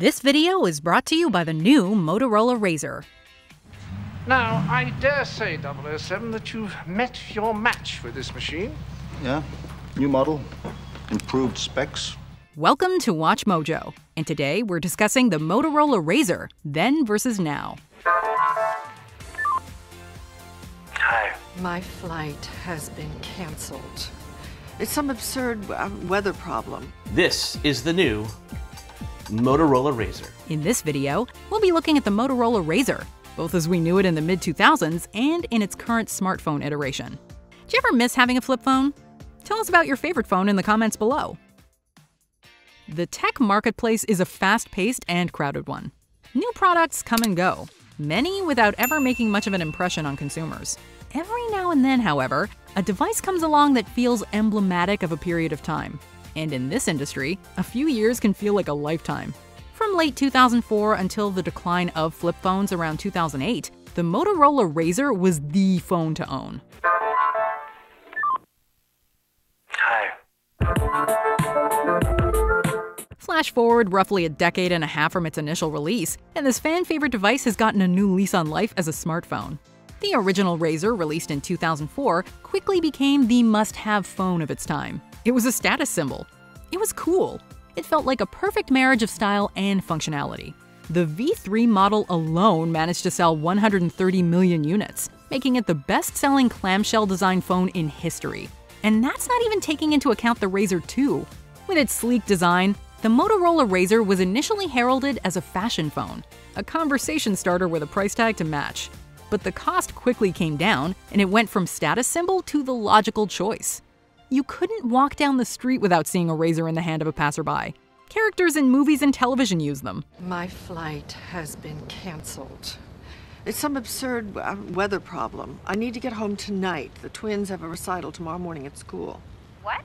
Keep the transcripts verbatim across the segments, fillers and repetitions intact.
This video is brought to you by the new Motorola Razr. Now, I dare say, double oh seven, that you've met your match with this machine. Yeah, new model, improved specs. Welcome to Watch Mojo, and today we're discussing the Motorola Razr, then versus now. Hi. My flight has been canceled. It's some absurd weather problem. This is the new Motorola Razr. In this video, we'll be looking at the Motorola Razr, both as we knew it in the mid two thousands and in its current smartphone iteration. Do you ever miss having a flip phone? Tell us about your favorite phone in the comments below. The tech marketplace is a fast-paced and crowded one. New products come and go, many without ever making much of an impression on consumers. Every now and then, however, a device comes along that feels emblematic of a period of time. And in this industry, a few years can feel like a lifetime. From late two thousand four until the decline of flip phones around two thousand eight, the Motorola Razr was the phone to own. Hi. Flash forward roughly a decade and a half from its initial release, and this fan favorite device has gotten a new lease on life as a smartphone. The original Razr, released in two thousand four, quickly became the must-have phone of its time. It was a status symbol. It was cool. It felt like a perfect marriage of style and functionality. The V three model alone managed to sell one hundred thirty million units, making it the best-selling clamshell design phone in history. And that's not even taking into account the Razr two. With its sleek design, the Motorola Razr was initially heralded as a fashion phone, a conversation starter with a price tag to match. But the cost quickly came down, and it went from status symbol to the logical choice. You couldn't walk down the street without seeing a Razr in the hand of a passerby. Characters in movies and television use them. My flight has been canceled. It's some absurd weather problem. I need to get home tonight. The twins have a recital tomorrow morning at school. What?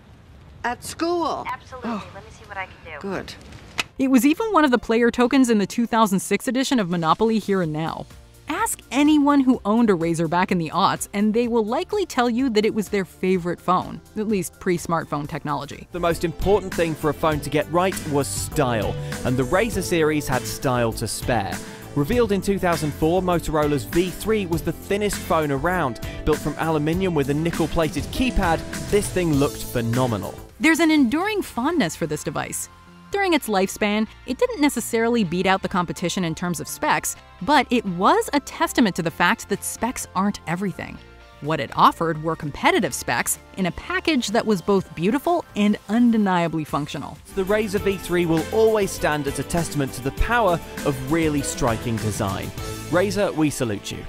At school! Absolutely. Oh. Let me see what I can do. Good. It was even one of the player tokens in the two thousand six edition of Monopoly Here and Now. Ask anyone who owned a Razr back in the aughts, and they will likely tell you that it was their favorite phone, at least pre-smartphone technology. The most important thing for a phone to get right was style, and the Razr series had style to spare. Revealed in two thousand four, Motorola's V three was the thinnest phone around. Built from aluminium with a nickel-plated keypad, this thing looked phenomenal. There's an enduring fondness for this device. During its lifespan, it didn't necessarily beat out the competition in terms of specs, but it was a testament to the fact that specs aren't everything. What it offered were competitive specs in a package that was both beautiful and undeniably functional. The Razr V three will always stand as a testament to the power of really striking design. Razr, we salute you.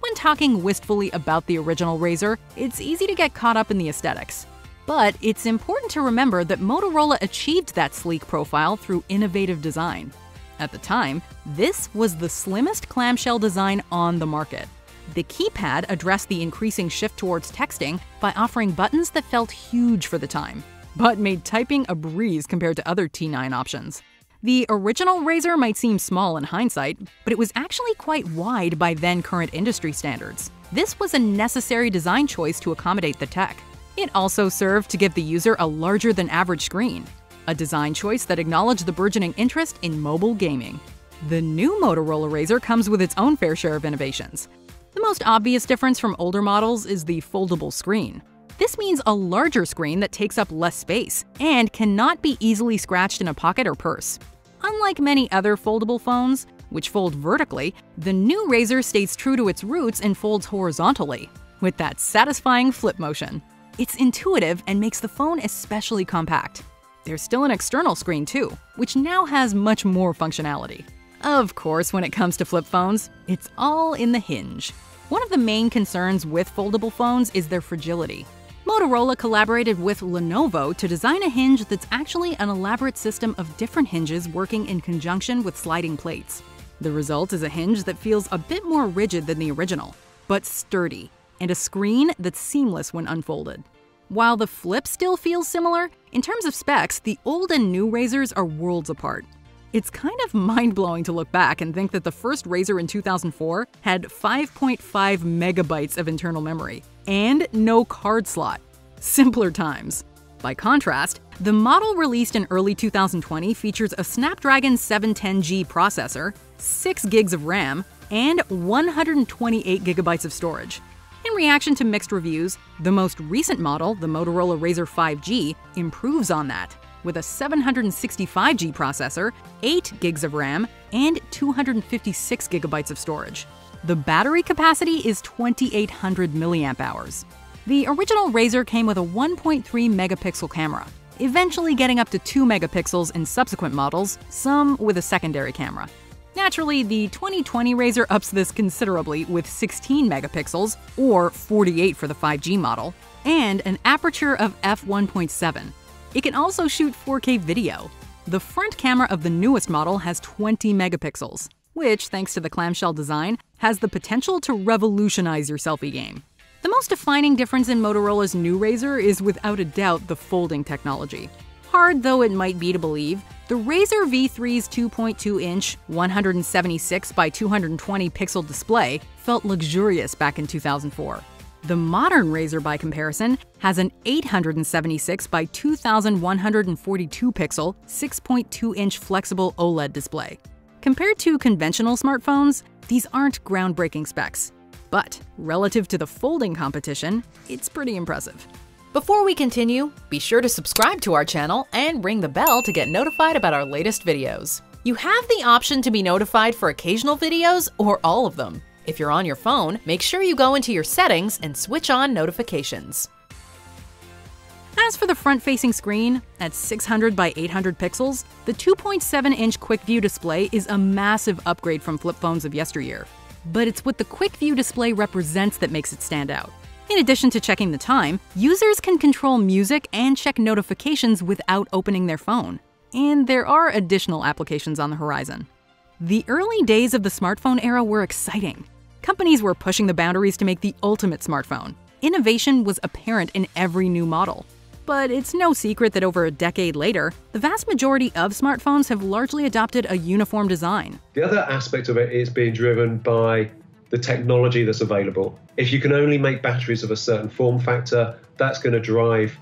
When talking wistfully about the original Razr, it's easy to get caught up in the aesthetics. But it's important to remember that Motorola achieved that sleek profile through innovative design. At the time, this was the slimmest clamshell design on the market. The keypad addressed the increasing shift towards texting by offering buttons that felt huge for the time, but made typing a breeze compared to other T nine options. The original Razr might seem small in hindsight, but it was actually quite wide by then current industry standards. This was a necessary design choice to accommodate the tech. It also served to give the user a larger-than-average screen, a design choice that acknowledged the burgeoning interest in mobile gaming. The new Motorola Razr comes with its own fair share of innovations. The most obvious difference from older models is the foldable screen. This means a larger screen that takes up less space and cannot be easily scratched in a pocket or purse. Unlike many other foldable phones, which fold vertically, the new Razr stays true to its roots and folds horizontally, with that satisfying flip motion. It's intuitive and makes the phone especially compact. There's still an external screen too, which now has much more functionality. Of course, when it comes to flip phones, it's all in the hinge. One of the main concerns with foldable phones is their fragility. Motorola collaborated with Lenovo to design a hinge that's actually an elaborate system of different hinges working in conjunction with sliding plates. The result is a hinge that feels a bit more rigid than the original, but sturdy, and a screen that's seamless when unfolded. While the flip still feels similar, in terms of specs, the old and new Razrs are worlds apart. It's kind of mind-blowing to look back and think that the first Razr in two thousand four had five point five megabytes of internal memory and no card slot. Simpler times. By contrast, the model released in early two thousand twenty features a Snapdragon seven ten G processor, six gigs of RAM, and one hundred twenty-eight gigabytes of storage. In reaction to mixed reviews, the most recent model, the Motorola Razr five G, improves on that, with a seven sixty-five G processor, eight gigs of RAM, and two hundred fifty-six gigabytes of storage. The battery capacity is twenty-eight hundred milliamp hours. The original Razr came with a one point three megapixel camera, eventually getting up to two megapixels in subsequent models, some with a secondary camera. Naturally, the twenty twenty Razr ups this considerably with sixteen megapixels, or forty-eight for the five G model, and an aperture of f one point seven. It can also shoot four K video. The front camera of the newest model has twenty megapixels, which, thanks to the clamshell design, has the potential to revolutionize your selfie game. The most defining difference in Motorola's new Razr is without a doubt the folding technology. Hard though it might be to believe, the Razr V three's two point two inch, one seventy-six by two twenty pixel display felt luxurious back in two thousand four. The modern Razr, by comparison, has an eight seventy-six by two thousand one hundred forty-two pixel, six point two inch flexible OLED display. Compared to conventional smartphones, these aren't groundbreaking specs, but relative to the folding competition, it's pretty impressive. Before we continue, be sure to subscribe to our channel and ring the bell to get notified about our latest videos. You have the option to be notified for occasional videos or all of them. If you're on your phone, make sure you go into your settings and switch on notifications. As for the front-facing screen, at six hundred by eight hundred pixels, the two point seven inch Quick View display is a massive upgrade from flip phones of yesteryear. But it's what the Quick View display represents that makes it stand out. In addition to checking the time, users can control music and check notifications without opening their phone. And there are additional applications on the horizon. The early days of the smartphone era were exciting. Companies were pushing the boundaries to make the ultimate smartphone. Innovation was apparent in every new model. But it's no secret that over a decade later, the vast majority of smartphones have largely adopted a uniform design. The other aspect of it is being driven by the technology that's available. If you can only make batteries of a certain form factor, that's going to drive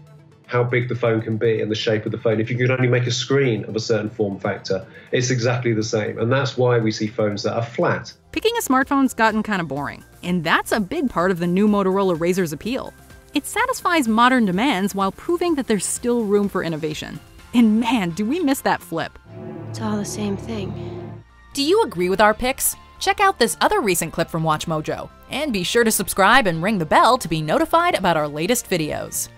how big the phone can be and the shape of the phone. If you can only make a screen of a certain form factor, it's exactly the same. And that's why we see phones that are flat. Picking a smartphone's gotten kind of boring, and that's a big part of the new Motorola Razr's appeal. It satisfies modern demands while proving that there's still room for innovation. And man, do we miss that flip. It's all the same thing. Do you agree with our picks? Check out this other recent clip from WatchMojo, and be sure to subscribe and ring the bell to be notified about our latest videos.